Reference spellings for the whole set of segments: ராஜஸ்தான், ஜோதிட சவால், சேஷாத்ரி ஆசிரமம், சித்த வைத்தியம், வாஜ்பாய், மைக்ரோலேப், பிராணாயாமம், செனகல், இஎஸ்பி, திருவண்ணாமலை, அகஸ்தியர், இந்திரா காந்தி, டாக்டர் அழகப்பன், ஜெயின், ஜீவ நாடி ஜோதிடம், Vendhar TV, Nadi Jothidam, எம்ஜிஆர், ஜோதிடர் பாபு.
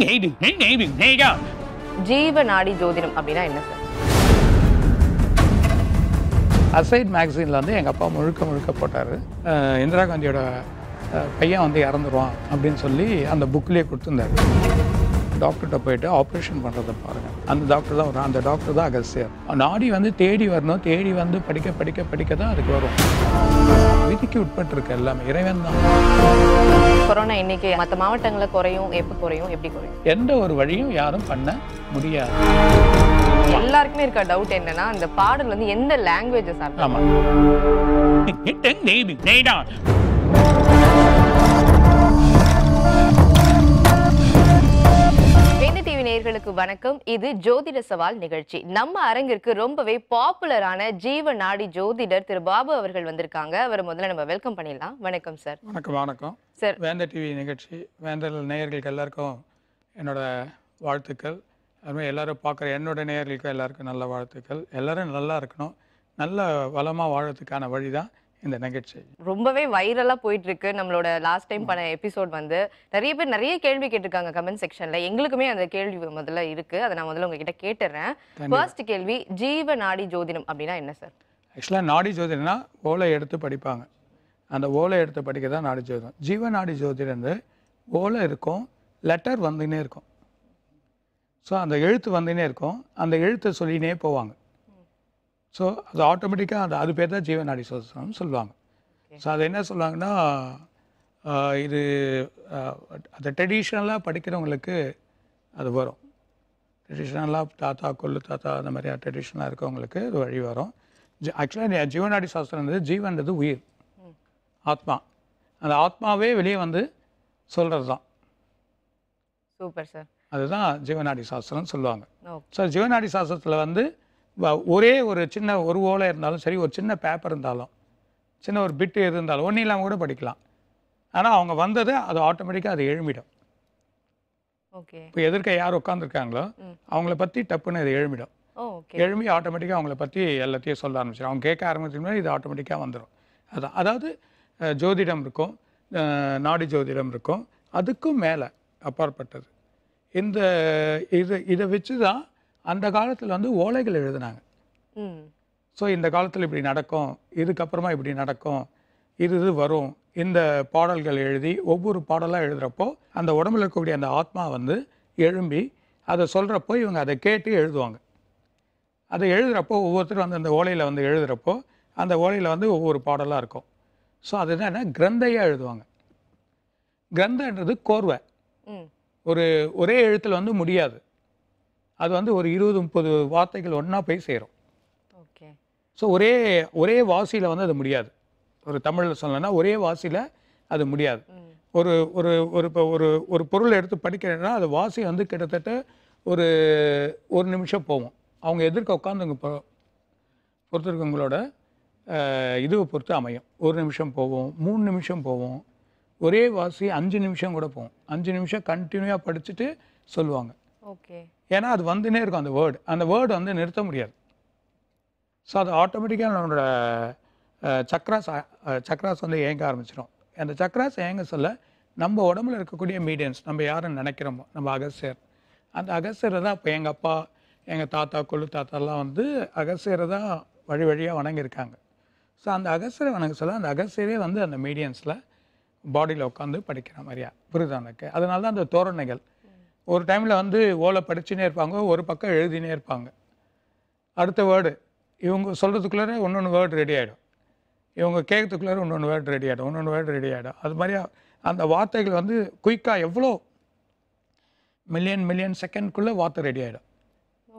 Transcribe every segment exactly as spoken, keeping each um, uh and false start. जीव नाडी ज्योतिடம் அப்படினா என்ன சார்? அசைட் மேகசின்ல வந்து எங்க அப்பா முழுக்க முழுக்க போட்டாரு. இந்திரா காந்தியோட பையன் வந்து இறந்துருவான் அப்படினு சொல்லி அந்த புக்லயே கொடுத்திருந்தாரு. டாக்டர்ட்ட போய்ட்டு ஆபரேஷன் பண்றத பாருங்க. அந்த டாக்டர் தான் அந்த டாக்டர் தான் அகசியர். நாடி வந்து தேடி வரணும், தேடி வந்து படிக்க படிக்க படிக்க தான் அதுக்கு வரும். விதிக்கு உட்பட்டிருக்க எல்லாமே இறைவன் தான். கொரோனா இன்னைக்கு மத்த மாவட்டங்கள குறையும், எப்ப குறையும், எப்படி குறையும்? எந்த ஒரு வழியும் யாரும் பண்ண முடியாது. எல்லாருக்குமே இருக்க டவுட் என்னன்னா அந்த பாடல் வந்து எந்த லாங்குவேஜ் சார்? ஆமா. டெங் டேபி டேடா நேயர்களுக்கு வணக்கம். இது ஜோதிட சவால் நிகழ்ச்சி. நம்ம அரங்கிற்கு ரொம்பவே பாப்புலரான ஜீவ நாடி ஜோதிடர் திரு பாபு அவர்கள் வந்திருக்காங்க. அவரை முதல்ல நம்ம வெல்கம் பண்ணிடலாம். வணக்கம் சார். வணக்கம். வணக்கம் சார். வேந்தர் டிவி நிகழ்ச்சி வேந்தர் நேயர்களுக்கு எல்லாருக்கும் என்னோட வாழ்த்துக்கள். அதுமாதிரி எல்லாரும் பார்க்குற என்னோட நேயர்களுக்கும் எல்லாருக்கும் நல்ல வாழ்த்துக்கள். எல்லாரும் நல்லா இருக்கணும், நல்ல வளமாக வாழறதுக்கான வழி தான் இந்த நிகழ்ச்சி. ரொம்பவே வைரலா போயிட்டு இருக்கு. நம்மளோட லாஸ்ட் டைம் பண்ண எபிசோட் வந்து நிறைய பேர் நிறைய கேள்வி கேட்டிருக்காங்க கமெண்ட் செக்ஷன்ல. எங்களுக்குமே அந்த கேள்வி முதல்ல இருக்கு, அதை நான் முதல்ல உங்ககிட்ட கேட்டுறேன். ஃபர்ஸ்ட் கேள்வி, ஜீவ நாடி ஜோதிடம் அப்படின்னா என்ன சார்? ஆக்சுவலா நாடி ஜோதிடம்னா ஓலை எடுத்து படிப்பாங்க. அந்த ஓலை எடுத்து படிக்க தான் நாடி ஜோதிடம். ஜீவ நாடி ஜோதிடம் வந்து ஓலை இருக்கும், லெட்டர் வந்துன்னே இருக்கும். ஸோ அந்த எழுத்து வந்துன்னே இருக்கும், அந்த எழுத்தை சொல்லினே போவாங்க. ஸோ அது ஆட்டோமேட்டிக்காக அந்த அது பேர் தான் ஜீவநாடி ஜோதிடம்னு சொல்லுவாங்க. ஸோ அது என்ன சொல்லுவாங்கன்னா, இது அது ட்ரெடிஷ்னலாக படிக்கிறவங்களுக்கு அது வரும். ட்ரெடிஷ்னலாக தாத்தா கொள்ளு தாத்தா அந்த மாதிரியா ட்ரெடிஷ்னலாக இருக்கவங்களுக்கு அது வழி வரும். ஜி ஆக்சுவலாக ஜீவநாடி ஜோதிடம்ன்றது ஜீவன்றது உயிர், ஆத்மா. அந்த ஆத்மாவே வெளியே வந்து சொல்கிறது தான். Super sir. அதுதான் ஜீவநாடி ஜோதிடம்னு சொல்லுவாங்க. ஸோ ஜீவநாடி ஜோதிடத்தில் வந்து ஒரே ஒரு சின்ன ஒரு ஓலை இருந்தாலும் சரி, ஒரு சின்ன பேப்பர் இருந்தாலும், சின்ன ஒரு பிட்டு எது இருந்தாலும் ஒன்றும் இல்லாமல் கூட படிக்கலாம். ஆனால் அவங்க வந்தது அது ஆட்டோமேட்டிக்காக அது எழுமிடும். ஓகே. இப்போ எதிர்க்க யார் உட்காந்துருக்காங்களோ அவங்கள பற்றி டப்புன்னு இது எழுமிடும். எழுமி ஆட்டோமேட்டிக்காக அவங்கள பற்றி எல்லாத்தையும் சொல்ல ஆரம்பிச்சிடும். அவங்க கேட்க ஆரம்பிச்சதுமே இது ஆட்டோமேட்டிக்காக வந்துடும். அதுதான். அதாவது ஜோதிடம் இருக்கும், நாடி ஜோதிடம் இருக்கும், அதுக்கும் மேலே அப்பாற்பட்டது. இந்த இது இதை வச்சு தான் அந்த காலத்தில் வந்து ஓலைகள் எழுதினாங்க. ஸோ இந்த காலத்தில் இப்படி நடக்கும், இதுக்கப்புறமா இப்படி நடக்கும், இது இது வரும், இந்த பாடல்கள் எழுதி ஒவ்வொரு பாடலாக எழுதுகிறப்போ அந்த உடம்புல இருக்கக்கூடிய அந்த ஆத்மா வந்து எழும்பி அதை சொல்கிறப்போ இவங்க அதை கேட்டு எழுதுவாங்க. அதை எழுதுகிறப்போ ஒவ்வொருத்தரும் வந்து அந்த ஓலையில் வந்து எழுதுகிறப்போ அந்த ஓலையில் வந்து ஒவ்வொரு பாடலாக இருக்கும். ஸோ அதுதான் என்ன, கிரந்தையாக எழுதுவாங்க. கிரந்தன்றது கோர்வை. ஒரு ஒரே எழுத்தில் வந்து முடியாது. அது வந்து ஒரு இருபது முப்பது வார்த்தைகள் ஒன்றா போய் சேரும். ஓகே. ஸோ ஒரே ஒரே வாசியில் வந்து அது முடியாது. ஒரு தமிழில் சொல்லணும்னா ஒரே வாசியில் அது முடியாது. ஒரு ஒரு ஒரு இப்போ ஒரு ஒரு பொருள் எடுத்து படிக்கிறேன்னா அது வாசி வந்து கிட்டத்தட்ட ஒரு ஒரு நிமிஷம் போகும். அவங்க எதிர்க்க உட்காந்துங்க பொறுத்திருக்கவங்களோட இதுவை பொறுத்து அமையும். ஒரு நிமிஷம் போவோம், மூணு நிமிஷம் போவோம், ஒரே வாசி அஞ்சு நிமிஷம் கூட போகும். அஞ்சு நிமிஷம் கண்டினியூவாக படிச்சுட்டு சொல்லுவாங்க. ஓகே. ஏன்னா அது வந்துன்னே இருக்கும். அந்த வேர்டு அந்த வேர்டு வந்து நிறுத்த முடியாது. ஸோ அது ஆட்டோமேட்டிக்காக நம்மளோட சக்ராஸ் சக்ராஸ் வந்து ஏங்க ஆரம்பிச்சிடும். அந்த சக்ராஸ் ஏங்க சொல்ல நம்ம உடம்புல இருக்கக்கூடிய மீடியன்ஸ், நம்ம யாருன்னு நினைக்கிறோமோ, நம்ம அகசியர், அந்த அகசியரை தான். இப்போ எங்கள் அப்பா எங்கள் தாத்தா கொள்ளு தாத்தாலாம் வந்து அகசியரை தான் வழி வழியாக வணங்கியிருக்காங்க. ஸோ அந்த அகசியரை வணங்க சொல்ல அந்த அகசியரே வந்து அந்த மீடியன்ஸில் பாடியில் உட்காந்து படிக்கிற மாதிரியா புரிதானுக்கு. அதனால தான் அந்த தோரணைகள் ஒரு டைமில் வந்து ஓலை படிச்சுன்னே இருப்பாங்க, ஒரு பக்கம் எழுதினே இருப்பாங்க. அடுத்த வேர்டு இவங்க சொல்கிறதுக்குள்ளார ஒன்று ஒன்று வேர்டு ரெடி ஆகிடும். இவங்க கேட்கறதுக்குள்ளார ஒன்று ஒன்று வேர்டு ரெடி ஆகிடும், ஒன்று ஒன்று வேர்டு ரெடி ஆகிடும். அது மாதிரியா அந்த வார்த்தைகள் வந்து குயிக்காக எவ்வளோ மில்லியன் மில்லியன் செகண்ட்குள்ளே வார்த்தை ரெடி ஆகிடும்.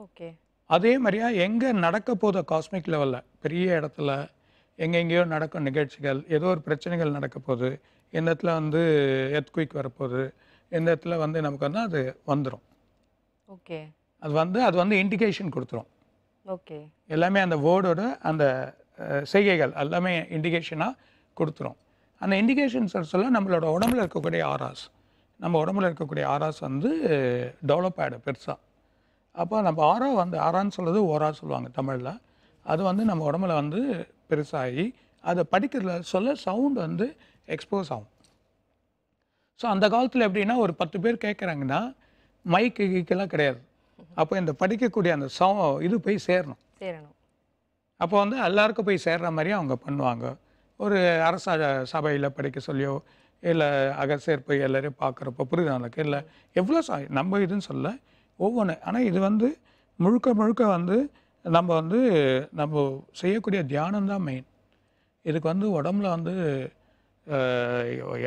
ஓகே. அதே மாதிரியா எங்கே நடக்க போதோ காஸ்மிக் லெவலில் பெரிய இடத்துல எங்கெங்கேயோ நடக்கும் நிகழ்ச்சிகள், ஏதோ ஒரு பிரச்சனைகள் நடக்க போகுது, இந்த இடத்துல வந்து எர்த் குயிக் வரப்போகுது, இந்த இடத்துல வந்து நமக்கு வந்து அது வந்துடும். ஓகே. அது வந்து அது வந்து இண்டிகேஷன் கொடுத்துரும். ஓகே. எல்லாமே அந்த வேர்டோட அந்த செய்கைகள் எல்லாமே இண்டிகேஷனாக கொடுத்துரும். அந்த இண்டிகேஷன்ஸ் சொல்ல நம்மளோட உடம்புல இருக்கக்கூடிய ஆராஸ், நம்ம உடம்புல இருக்கக்கூடிய ஆராஸ் வந்து டெவலப் ஆகிடும் பெருசாக. அப்போ நம்ம ஆரா வந்து ஆரான்னு சொல்கிறது ஓரா சொல்லுவாங்க தமிழில். அது வந்து நம்ம உடம்புல வந்து பெருசாகி அதை படிக்கிறதுல சொல்ல சவுண்ட் வந்து எக்ஸ்போஸ் ஆகும். ஸோ அந்த காலத்தில் எப்படின்னா ஒரு பத்து பேர் கேட்குறாங்கன்னா மைக்கு கீக்கெல்லாம் கிடையாது. அப்போ இந்த படிக்கக்கூடிய அந்த சவுண்ட் இது போய் சேரணும் சேரணும் அப்போ வந்து எல்லாருக்கும் போய் சேர்ற மாதிரி அவங்க பண்ணுவாங்க. ஒரு அரச சபையில் படிக்க சொல்லியோ இல்லை அகசேர் போய் எல்லோரையும் பார்க்குறப்போ புரியுது அவனுக்கு. இல்லை எவ்வளோ சா நம்ம இதுன்னு சொல்ல ஒவ்வொன்று. ஆனால் இது வந்து முழுக்க முழுக்க வந்து நம்ம வந்து நம்ம செய்யக்கூடிய தியானம்தான் மெயின். இதுக்கு வந்து உடம்புல வந்து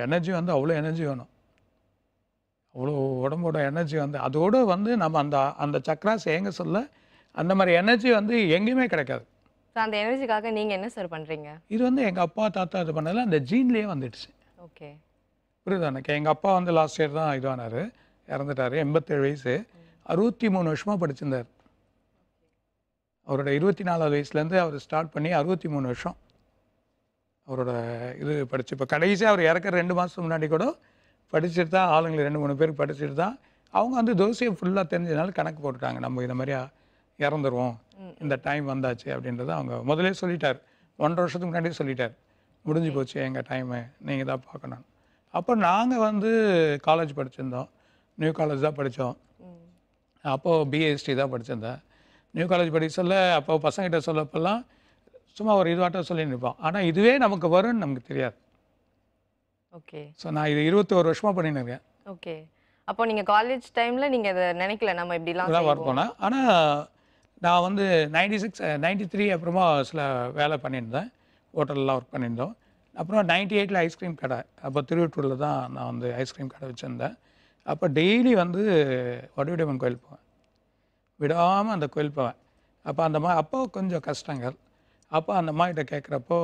எனர்ஜி வந்து அவ்வளோ எனர்ஜி வேணும். அவ்வளோ உடம்போட எனர்ஜி வந்து அதோடு வந்து நம்ம அந்த அந்த சக்கராஸ் ஏங்க சொல்ல அந்த மாதிரி எனர்ஜி வந்து எங்கேயுமே கிடைக்காது. அந்த எனர்ஜிக்காக நீங்கள் என்ன சார் பண்ணுறீங்க? இது வந்து எங்கள் அப்பா தாத்தா இது பண்ணதில் அந்த ஜீன்லேயே வந்துடுச்சு. ஓகே புரியுது எனக்கு. எங்கள் அப்பா வந்து லாஸ்ட் இயர் தான் இதுவானார், இறந்துட்டார். எண்பத்தேழு வயசு, அறுபத்தி மூணு வருஷமாக படிச்சிருந்தார். அவரோட இருபத்தி நாலாவது வயசுலேருந்து அவர் ஸ்டார்ட் பண்ணி அறுபத்தி மூணு வருஷம் அவரோட இது படித்து இப்போ கடைசியாக அவர் இறக்குற ரெண்டு மாதத்துக்கு முன்னாடி கூட படிச்சுட்டு தான் ஆளுங்களை ரெண்டு மூணு பேர் படிச்சுட்டு தான் அவங்க வந்து தோசையை ஃபுல்லாக தெரிஞ்சதுனால கணக்கு போட்டுட்டாங்க. நம்ம இந்த மாதிரியா இறந்துருவோம், இந்த டைம் வந்தாச்சு அப்படின்றத அவங்க முதலே சொல்லிட்டார். ஒன்றரை வருஷத்துக்கு முன்னாடியே சொல்லிட்டார், முடிஞ்சு போச்சு எங்கள் டைமு, நீங்கள் தான் பார்க்கணும். அப்போ நாங்கள் வந்து காலேஜ் படிச்சுருந்தோம், நியூ காலேஜ் தான் படித்தோம். அப்போது பிஏஹிஸ்ட்ரி தான் படிச்சிருந்தேன். நியூ காலேஜ் படிக்க சொல்ல அப்போ பசங்கிட்ட சொல்லப்பெல்லாம் சும்மா ஒரு இதுவாட்டம் சொல்லி நிற்போம். ஆனால் இதுவே நமக்கு வரும்னு நமக்கு தெரியாது. ஓகே ஸோ நான் இது இருபத்தோரு வருஷமாக பண்ணின்னு இருக்கேன். ஓகே அப்போ நீங்கள் காலேஜ் டைமில் நீங்கள் அதை நினைக்கல நம்ம இப்படிலாம் வரப்போனா? ஆனால் நான் வந்து நைன்டி சிக்ஸ் நைன்டி த்ரீ அப்புறமா சில வேலை பண்ணியிருந்தேன், ஹோட்டலெலாம் ஒர்க் பண்ணியிருந்தோம். அப்புறம் நைன்டி எயிட்டில் ஐஸ்கிரீம் கடை, அப்போ திருவொற்றூரில் தான் நான் வந்து ஐஸ்கிரீம் கடை வச்சுருந்தேன். அப்போ டெய்லி வந்து வடிவடையம்மன் கோயில் போவேன், விடாமல் அந்த கோயில் போவேன். அப்போ அந்த மா அப்போ கொஞ்சம் கஷ்டங்கள். அப்போ அந்த அம்மாகிட்ட கேட்குறப்போ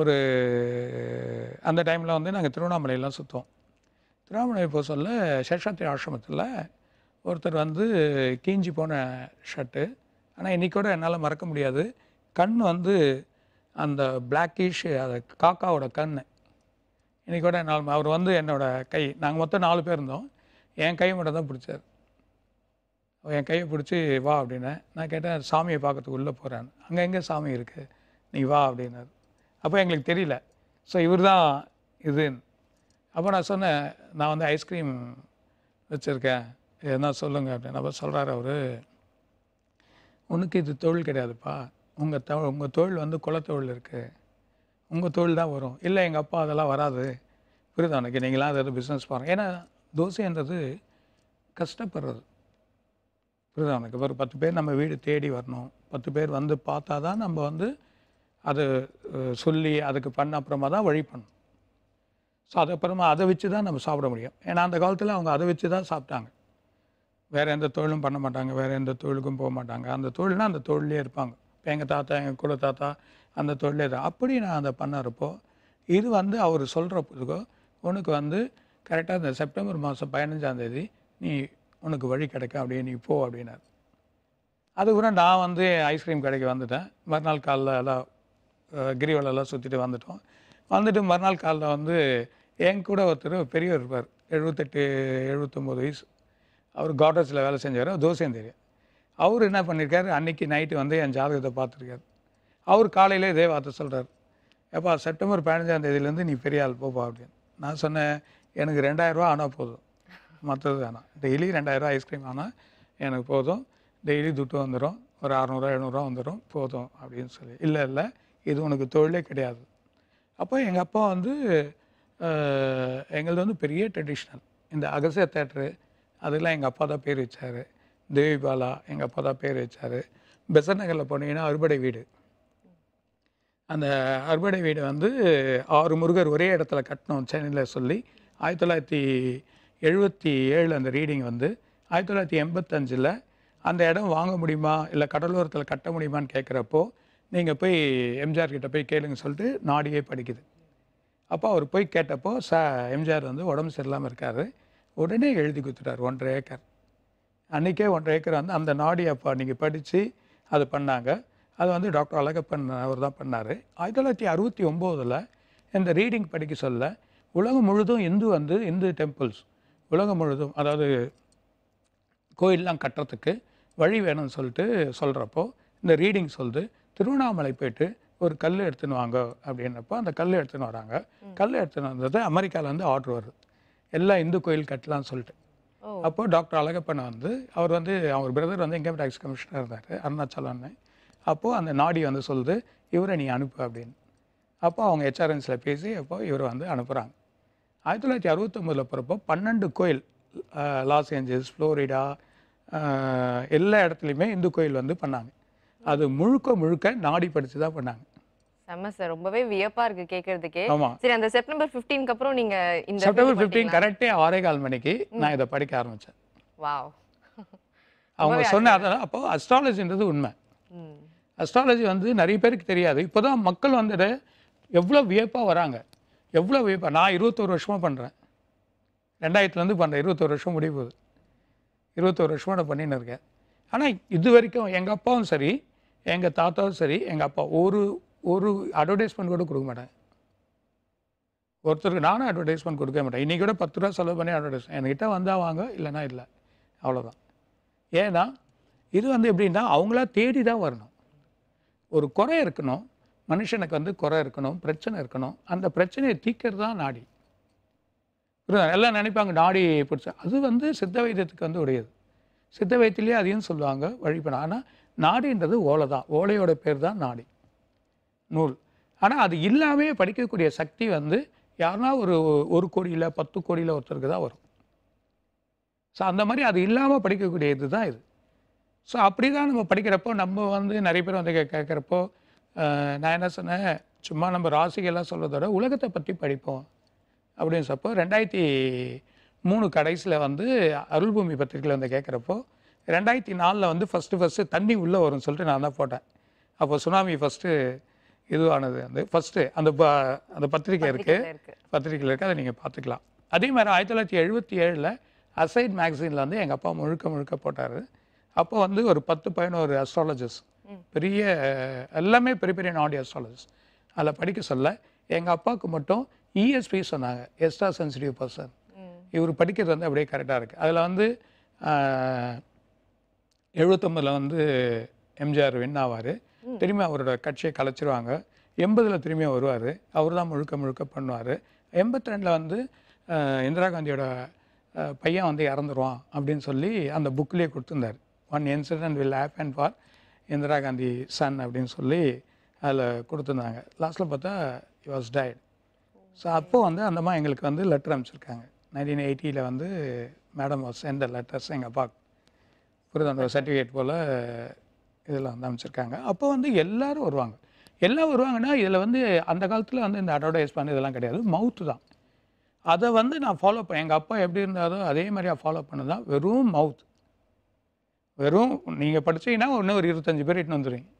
ஒரு அந்த டைமில் வந்து நாங்கள் திருவண்ணாமலையெல்லாம் சுற்றுவோம். திருவண்ணாமலை போக சொல்ல சேஷாத்ரி ஆசிரமத்தில் ஒருத்தர் வந்து கீஞ்சி போன ஷர்ட்டு, ஆனால் இன்றைக்கி கூட என்னால் மறக்க முடியாது, கண் வந்து அந்த பிளாக்கிஷ் அது காக்காவோட கண். இன்றைக்கி கூட என்னால் அவர் வந்து என்னோடய கை, நாங்கள் மொத்தம் நாலு பேர் இருந்தோம், என் கையை மட்டும் தான் பிடிச்சார். என் கையை பிடிச்சி வா அப்படின்னேன். நான் கேட்டேன் சாமியை பார்க்கறதுக்கு உள்ளே போகிறேன், அங்கே எங்கே சாமி இருக்குது நீ வா அப்படின்னாரு. அப்போ எங்களுக்கு தெரியல, ஸோ இவர் தான் இதுன்னு. அப்போ நான் சொன்னேன் நான் வந்து ஐஸ்கிரீம் வச்சுருக்கேன் எதுனா சொல்லுங்கள் அப்படின்னு. அப்போ சொல்கிறார் அவர், உனக்கு இது தொழில் கிடையாதுப்பா, உங்கள் தொ உங்கள் தொழில் வந்து குலத்தொழில் இருக்குது, உங்கள் தொழில் தான் வரும். இல்லை எங்கள் அப்பா அதெல்லாம் வராது, புரியுதா உனக்கு, நீங்களாம் அதாவது பிஸ்னஸ் பாருங்கள். ஏன்னா தோசைன்றது கஷ்டப்படுறது, புரியுதா உனக்கு. ஒரு பத்து பேர் நம்ம வீடு தேடி வரணும், பத்து பேர் வந்து பார்த்தா தான் நம்ம வந்து அது சொல்லி அதுக்கு பண்ண அப்புறமா தான் வழி பண்ணும். ஸோ அது அப்புறமா அதை வச்சு தான் நம்ம சாப்பிட முடியும். ஏன்னா அந்த காலத்தில் அவங்க அதை வச்சு தான் சாப்பிட்டாங்க, வேறு எந்த தொழிலும் பண்ண மாட்டாங்க, வேறு எந்த தொழிலுக்கும் போக மாட்டாங்க. அந்த தொழில்னால் அந்த தொழிலே இருப்பாங்க. இப்போ எங்கள் தாத்தா எங்கள் கூட தாத்தா அந்த தொழிலே தான். அப்படி நான் அதை பண்ணறப்போ இது வந்து அவர் சொல்கிறப்போ உனக்கு வந்து கரெக்டாக இந்த செப்டம்பர் மாதம் பதினஞ்சாந்தேதி நீ உனக்கு வழி கிடைக்கும் அப்படியே நீ போ அப்படின்னாரு. அதுக்கப்புறம் நான் வந்து ஐஸ்கிரீம் கடைக்கு வந்துட்டேன். மறுநாள் காலைல எல்லாம் கிரிவலெல்லாம் சுற்றிட்டு வந்துட்டோம். வந்துட்டு மறுநாள் காலில் வந்து என் கூட ஒருத்தர் பெரியவர் இருப்பார், எழுபத்தெட்டு எழுபத்தொம்போது வயசு, அவர் கார்டர்ஸில் வேலை செஞ்சார், தோசையும் தெரியும். அவர் என்ன பண்ணியிருக்காரு, அன்றைக்கி நைட்டு வந்து என் ஜாதகத்தை பார்த்துருக்காரு. அவர் காலையில் இதே வார்த்தை சொல்கிறார், எப்பா செப்டம்பர் பதினஞ்சாம் தேதியிலேருந்து நீ பெரிய ஆள் போப்பா அப்படின்னு. நான் சொன்னேன் எனக்கு ரெண்டாயிரரூவா ஆனால் போதும், மற்றது வேணாம், டெய்லி ரெண்டாயிரரூவா ஐஸ்கிரீம் ஆனால் எனக்கு போதும், டெய்லி துட்டு வந்துடும், ஒரு அறநூறுவா எழுநூறுவா வந்துடும் போதும் அப்படின்னு சொல்லி. இல்லை இல்லை இது உனக்கு தொழிலே கிடையாது. அப்போ எங்கள் அப்பா வந்து எங்களது வந்து பெரிய ட்ரெடிஷ்னல், இந்த அகசிய தேட்ரு அதெல்லாம் எங்கள் அப்பா தான் பேர் வச்சார், தேவி பாலா எங்கள் அப்பா தான் பேர் வச்சார். பெசர் நகரில் போனீங்கன்னா அறுபடை வீடு, அந்த அறுபடை வீடு வந்து ஆறு முருகர் ஒரே இடத்துல கட்டணும் சென்னையில் சொல்லி ஆயிரத்தி தொள்ளாயிரத்தி எழுபத்தி ஏழு அந்த ரீடிங் வந்து ஆயிரத்தி தொள்ளாயிரத்தி எண்பத்தஞ்சில் அந்த இடம் வாங்க முடியுமா இல்லை கடலோரத்தில் கட்ட முடியுமான்னு கேட்குறப்போ நீங்கள் போய் எம்ஜிஆர் கிட்டே போய் கேளுங்கன்னு சொல்லிட்டு நாடியே படிக்குது. அப்போ அவர் போய் கேட்டப்போ ச எம்ஜிஆர் வந்து உடம்பு சரியில்லாமல் இருக்கார், உடனே எழுதி கொடுத்துட்டார் ஒன்றரை ஏக்கர். அன்றைக்கே ஒன்றரை ஏக்கர் வந்து அந்த நாடி அப்பா நீங்கள் படித்து அது பண்ணாங்க. அது வந்து டாக்டர் அழகப்பன் அவர் தான் பண்ணார். ஆயிரத்தி தொள்ளாயிரத்தி அறுபத்தி ஒம்போதில் இந்த ரீடிங் படிக்க சொல்ல உலகம் முழுதும் இந்து வந்து இந்து டெம்பிள்ஸ் உலகம் முழுதும் அதாவது கோயிலெலாம் கட்டுறதுக்கு வழி வேணும்னு சொல்லிட்டு சொல்கிறப்போ இந்த ரீடிங் சொல்லுது திருவண்ணாமலை போய்ட்டு ஒரு கல் எடுத்துன்னு வாங்க அப்படின்னப்போ அந்த கல் எடுத்துன்னு வராங்க. கல் எடுத்துன்னு வந்தது அமெரிக்காவிலேருந்து ஆர்டர் வருது, எல்லா இந்து கோயில் கட்டலான்னு சொல்லிட்டு. அப்போ டாக்டர் அழகப்பன் வந்து அவர் வந்து அவர் பிரதர் வந்து இன்கம் டேக்ஸ் கமிஷனர் இருந்தார் அருணாச்சலன்னு. அப்போது அந்த நாடி வந்து சொல்லுது இவரை நீ அனுப்பு அப்படின்னு. அப்போ அவங்க ஹெச்ஆர்என்ஸில் பேசி அப்போ இவரை வந்து அனுப்புகிறாங்க. ஆயிரத்தி தொள்ளாயிரத்தி அறுபத்தொம்போதில் போகிறப்போ பன்னெண்டு கோயில் லாஸ் ஏஞ்சல்ஸ் ஃப்ளோரிடா எல்லா இடத்துலையுமே இந்து கோயில் வந்து பண்ணாங்க. அது முழுக்க முழுக்க நாடி படித்து தான் பண்ணாங்க. செம்ம சார், ரொம்பவே வியப்பாக இருக்குது கேட்குறதுக்கே. ஆமாம் சரி, அந்த செப்டம்பர் ஃபிஃப்டீனுக்கு அப்புறம் நீங்கள் இந்த செப்டம்பர் ஃபிஃப்டீன் கரெக்டே ஆறே கால் மணிக்கு நான் இதை படிக்க ஆரம்பித்தேன். வாவ், அவங்க சொன்ன அதெல்லாம் அப்போது அஸ்ட்ராலஜின்றது உண்மை. அஸ்ட்ராலஜி வந்து நிறைய பேருக்கு தெரியாது. இப்போ தான் மக்கள் வந்துட்டு எவ்வளோ வியப்பாக வராங்க, எவ்வளோ வியப்பாக. நான் இருபத்தோரு வருஷமாக பண்ணுறேன், ரெண்டாயிரத்துலேருந்து பண்ணுறேன், இருபத்தோரு வருஷம் முடிவு போகுது, இருபத்தோரு வருஷமாக நான் பண்ணின்னு இருக்கேன். ஆனால் இது வரைக்கும் எங்கள் அப்பாவும் சரி எங்கள் தாத்தாவும் சரி, எங்கள் அப்பா ஒரு ஒரு அட்வர்டைஸ்மெண்ட் கூட கொடுக்க மாட்டேன் ஒருத்தருக்கு. நானும் அட்வர்டைஸ்மெண்ட் கொடுக்க மாட்டேன். இன்றைக்கி கூட பத்து ரூபா செலவு பண்ணி அட்வர்டைஸ் என்கிட்ட வந்தால் வாங்க, இல்லைனா இல்லை, அவ்வளோதான். ஏன்னா இது வந்து எப்படின்னா அவங்களா தேடி தான் வரணும். ஒரு குறை இருக்கணும், மனுஷனுக்கு வந்து குறை இருக்கணும், பிரச்சனை இருக்கணும். அந்த பிரச்சனையை தீக்கிறது தான் நாடி. புரியுதா? எல்லாம் நினைப்பாங்க நாடி பிடிச்சா அது வந்து சித்த வைத்தியத்துக்கு வந்து உடையது. சித்த வைத்தியிலேயே அதையும் சொல்லுவாங்க வழிபட. ஆனால் நாடின்றது ஓலை தான், ஓலையோட பேர் தான் நாடி நூல். ஆனால் அது இல்லாமே படிக்கக்கூடிய சக்தி வந்து யாருன்னா ஒரு ஒரு கோடியில் பத்து கோடியில் ஒருத்தருக்கு தான் வரும். ஸோ அந்த மாதிரி அது இல்லாமல் படிக்கக்கூடிய இது தான் இது. ஸோ அப்படி தான் நம்ம படிக்கிறப்போ நம்ம வந்து நிறைய பேர் வந்து கேட்குறப்போ நான் என்ன சொன்னேன், சும்மா நம்ம ராசிகள்லாம் சொல்கிறதோட உலகத்தை பற்றி படிப்போம் அப்படின்னு சொல்லப்போ ரெண்டாயிரத்தி மூணு கடைசியில் வந்து அருள்பூமி பத்திரிகையில் வந்து கேட்குறப்போ ரெண்டாயிரத்தி நாலில் வந்து ஃபஸ்ட்டு ஃபஸ்ட்டு தண்ணி உள்ளே வரும்னு சொல்லிட்டு நான் தான் போட்டேன். அப்போ சுனாமி ஃபஸ்ட்டு இதுவானது வந்து ஃபஸ்ட்டு அந்த ப அந்த பத்திரிக்கை இருக்குது, பத்திரிக்கையில் இருக்குது, அதை நீங்கள் பார்த்துக்கலாம். அதே மாதிரி ஆயிரத்தி தொள்ளாயிரத்தி எழுபத்தி ஏழில் அசைட் மேக்சினில் வந்து எங்கள் அப்பா முழுக்க முழுக்க போட்டார். அப்போ வந்து ஒரு பத்து பதினோரு அஸ்ட்ராலஜிஸ்ட் பெரிய எல்லாமே பெரிய பெரிய நாடி அஸ்ட்ராலஜிஸ்ட் அதில் படிக்க சொல்ல எங்கள் அப்பாவுக்கு மட்டும் இஎஸ்பி சொன்னாங்க, எக்ஸ்ட்ரா சென்சிட்டிவ் பர்சன். இவர் படிக்கிறது வந்து அப்படியே கரெக்டாக இருக்குது. அதில் வந்து எழுபத்தொம்பதில் வந்து எம்ஜிஆர் வின் ஆவார், திரும்பி அவரோட கட்சியை கலைச்சிருவாங்க. எண்பதில் திரும்பியும் வருவார், அவர் தான் முழுக்க முழுக்க பண்ணுவார். எண்பத்தி ரெண்டில் வந்து இந்திரா காந்தியோட பையன் வந்து இறந்துருவான் அப்படின்னு சொல்லி அந்த புக்லேயே கொடுத்துருந்தார். One incident will happen for இந்திரா காந்தி son அப்படின்னு சொல்லி அதில் கொடுத்துருந்தாங்க. லாஸ்ட்டில் பார்த்தா ஹி வாஸ் டைட். ஸோ அப்போது வந்து அந்தம்மா எங்களுக்கு வந்து லெட்டர் அனுப்பிச்சிருக்காங்க. நைன்டீன் எயிட்டியில் வந்து madam was sent the letters எங்கள் அப்பா புரிதண்டோட சர்டிஃபிகேட் போல் இதெல்லாம் வந்து அனுப்பிச்சிருக்காங்க. அப்போ வந்து எல்லோரும் வருவாங்க. எல்லாம் வருவாங்கன்னா இதில் வந்து அந்த காலத்தில் வந்து இந்த அட்வர்டைஸ் பண்ணி இதெல்லாம் கிடையாது, மவுத்து தான். அதை வந்து நான் ஃபாலோ பண்ணேன். எங்கள் அப்பா எப்படி இருந்தாலும் அதே மாதிரியா ஃபாலோ பண்ணது தான். வெறும் மவுத், வெறும் நீங்கள் படித்தீங்கன்னா இன்னும் ஒரு இருபத்தஞ்சி பேர் இட்டுன்னு வந்துடுவீங்க.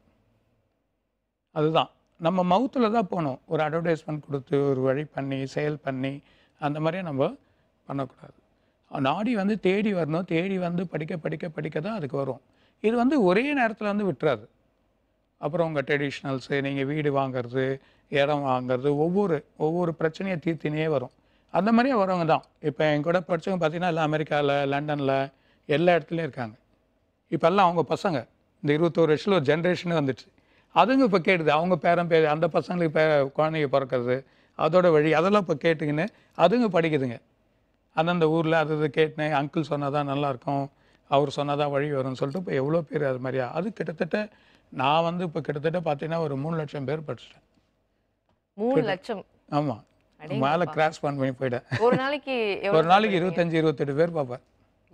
அதுதான் நம்ம மவுத்தில் தான் போகணும். ஒரு அட்வர்டைஸ்மெண்ட் கொடுத்து ஒரு வழி பண்ணி சேல் பண்ணி அந்த மாதிரியே நம்ம பண்ணக்கூடாது. நாடி வந்து தேடி வரணும். தேடி வந்து படிக்க படிக்க படிக்க தான் அதுக்கு வரும். இது வந்து ஒரே நேரத்தில் வந்து விட்டுறாது. அப்புறம் உங்கள் ட்ரெடிஷ்னல்ஸு, நீங்கள் வீடு வாங்கிறது, இடம் வாங்கிறது, ஒவ்வொரு ஒவ்வொரு பிரச்சனையை தீர்த்தினே வரும். அந்த மாதிரியே வரவங்க தான் இப்போ என் கூட படித்தவங்க பார்த்திங்கன்னா எல்லாம் அமெரிக்காவில், லண்டனில், எல்லா இடத்துலையும் இருக்காங்க. இப்போல்லாம் அவங்க பசங்க இந்த இருபத்தோரு வருஷத்தில் ஒரு ஜென்ரேஷனே வந்துச்சு. அதுங்க இப்போ கேட்டுது, அவங்க பேரம் பேர் அந்த பசங்களுக்கு பே குழந்தைங்க பிறக்கிறது அதோட வழி அதெல்லாம் இப்போ கேட்டுக்கின்னு அதுங்க படிக்குதுங்க. அந்தந்த ஊரில் அது இது கேட்டுனேன், அங்கிள் சொன்னால் தான் நல்லாயிருக்கும், அவர் சொன்னால் தான் வழி வரும்னு சொல்லிட்டு இப்போ எவ்வளோ பேர் அது மாதிரியா. அது கிட்டத்தட்ட நான் வந்து இப்போ கிட்டத்தட்ட பார்த்தீங்கன்னா ஒரு மூணு லட்சம் பேர் படிச்சிட்டேன். மூணு லட்சம் ஆமாம், மேலே கிராஸ் பண்ணி பண்ணி போயிட்டேன். ஒரு நாளைக்கு ஒரு நாளைக்கு இருபத்தஞ்சி இருபத்தெட்டு பேர் பார்ப்பேன்.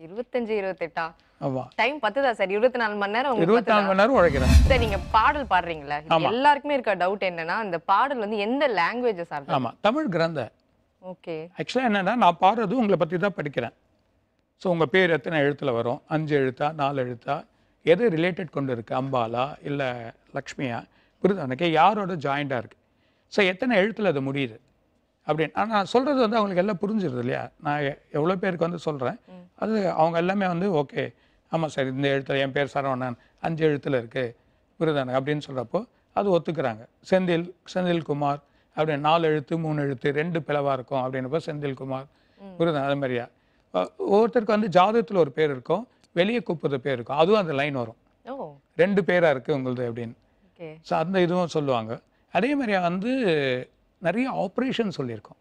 இருபத்தஞ்சு இருபத்தெட்டா? ஆமாம், டைம் பத்துதா சார்? இருபத்தி நாலு மணி நேரம் இருபத்தி நாலு மணி நேரம் உழைக்கிறேன் சார். நீங்கள் பாடல் பாடுறீங்களா? எல்லாருக்குமே இருக்க டவுட் என்னன்னா அந்த பாடல் வந்து எந்த லாங்குவேஜஸ்? ஆமாம், தமிழ் கிரந்த. ஓகே, ஆக்சுவலாக என்னென்னா நான் பாடுறது உங்களை பற்றி தான் படிக்கிறேன். ஸோ உங்கள் பேர் எத்தனை எழுத்தில் வரும், அஞ்சு எழுத்தா நாலு எழுத்தா, எது ரிலேட்டட் கொண்டு இருக்குது, அம்பாலா இல்லை லக்ஷ்மியா, புரிதனுக்கு யாரோட ஜாயிண்டாக இருக்குது, ஸோ எத்தனை எழுத்தில் அது முடியுது அப்படின்னு. ஆனால் நான் சொல்கிறது வந்து அவங்களுக்கு எல்லாம் புரிஞ்சிருது இல்லையா. நான் எவ்வளோ பேருக்கு வந்து சொல்கிறேன், அது அவங்க எல்லாமே வந்து ஓகே ஆமாம் சார் இந்த எழுத்தில் என் பேர் சரவணன் அஞ்சு எழுத்தில் இருக்குது புரிதனுக்கு அப்படின்னு சொல்கிறப்போ அது ஒத்துக்கிறாங்க. செந்தில் செந்தில்குமார் அப்படின்னு நாலு எழுத்து மூணு எழுத்து ரெண்டு பிளவாக இருக்கும் அப்படின்னப்போ செந்தில்குமார் புரிதன். அது மாதிரியா ஒவ்வொருத்தருக்கு வந்து ஜாதகத்தில் ஒரு பேர் இருக்கும், வெளியே கூப்பிட்ற பேர் இருக்கும், அதுவும் அந்த லைன் வரும் ரெண்டு பேராக இருக்குது உங்களுது அப்படின்னு. ஸோ அந்த இதுவும் சொல்லுவாங்க. அதே மாதிரியா வந்து நிறைய ஆப்ரேஷன் சொல்லியிருக்கோம்.